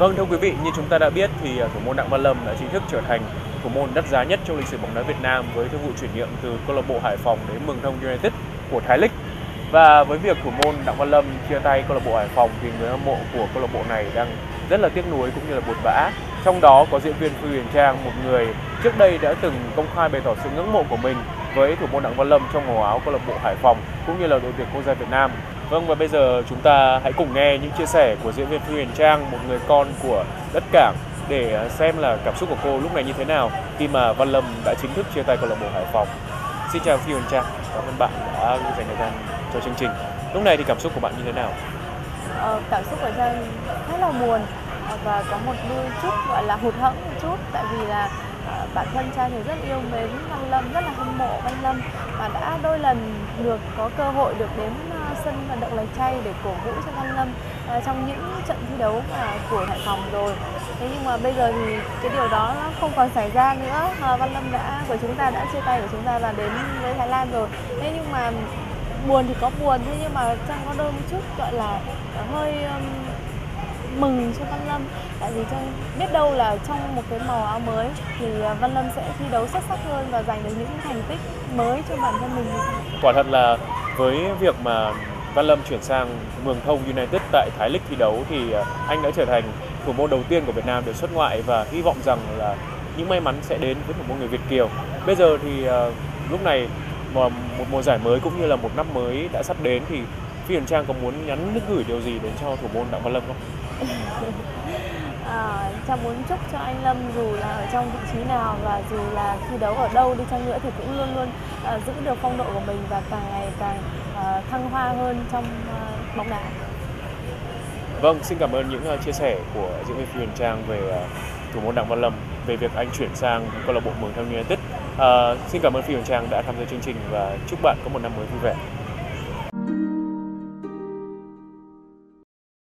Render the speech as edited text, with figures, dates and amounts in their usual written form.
Vâng, thưa quý vị, như chúng ta đã biết thì thủ môn Đặng Văn Lâm đã chính thức trở thành thủ môn đắt giá nhất trong lịch sử bóng đá Việt Nam với thương vụ chuyển nhượng từ câu lạc bộ Hải Phòng đến Muangthong United của Thái League. Và với việc thủ môn Đặng Văn Lâm chia tay câu lạc bộ Hải Phòng thì người hâm mộ của câu lạc bộ này đang rất là tiếc nuối cũng như là buồn bã. Trong đó có diễn viên Phi Huyền Trang, một người trước đây đã từng công khai bày tỏ sự ngưỡng mộ của mình với thủ môn Đặng Văn Lâm trong màu áo câu lạc bộ Hải Phòng cũng như là đội tuyển quốc gia Việt Nam. Vâng, và bây giờ chúng ta hãy cùng nghe những chia sẻ của diễn viên Phi Huyền Trang, một người con của đất cảng, để xem là cảm xúc của cô lúc này như thế nào khi mà Văn Lâm đã chính thức chia tay câu lạc bộ Hải Phòng. Xin chào Phi Huyền Trang, cảm ơn bạn đã dành thời gian cho chương trình. Lúc này thì cảm xúc của bạn như thế nào? Cảm xúc của Trang khá là buồn và có một đôi chút gọi là hụt hẫng một chút, tại vì là bản thân Trang thì rất yêu mến Văn Lâm, rất là hâm mộ Văn Lâm và đã đôi lần được có cơ hội được đến sân vận động Lạch Chay để cổ vũ cho Văn Lâm trong những trận thi đấu của Hải Phòng rồi. Thế nhưng mà bây giờ thì cái điều đó nó không còn xảy ra nữa. Văn Lâm của chúng ta đã chia tay của chúng ta và đến với Thái Lan rồi. Thế nhưng mà buồn thì có buồn, thế nhưng mà Trang có đôi một chút gọi là hơi mừng cho Văn Lâm, tại vì Trang biết đâu là trong một cái màu áo mới thì Văn Lâm sẽ thi đấu xuất sắc hơn và giành được những thành tích mới cho bản thân mình. Quả thật là với việc mà Văn Lâm chuyển sang Muangthong United tại Thái League thi đấu thì anh đã trở thành thủ môn đầu tiên của Việt Nam được xuất ngoại, và hy vọng rằng là những may mắn sẽ đến với thủ môn người Việt kiều. Bây giờ thì lúc này một mùa giải mới cũng như là một năm mới đã sắp đến thì Phi Huyền Trang có muốn nhắn gửi điều gì đến cho thủ môn Đặng Văn Lâm không? Trang muốn chúc cho anh Lâm dù là ở trong vị trí nào và dù là thi đấu ở đâu đi chăng nữa thì cũng luôn luôn giữ được phong độ của mình và càng ngày càng thăng hoa hơn trong bóng đá. Vâng, xin cảm ơn những chia sẻ của diễn viên Phi Huyền Trang về thủ môn Đặng Văn Lâm, về việc anh chuyển sang câu lạc bộ Muangthong United. Xin cảm ơn Phi Huyền Trang đã tham gia chương trình và chúc bạn có một năm mới vui vẻ.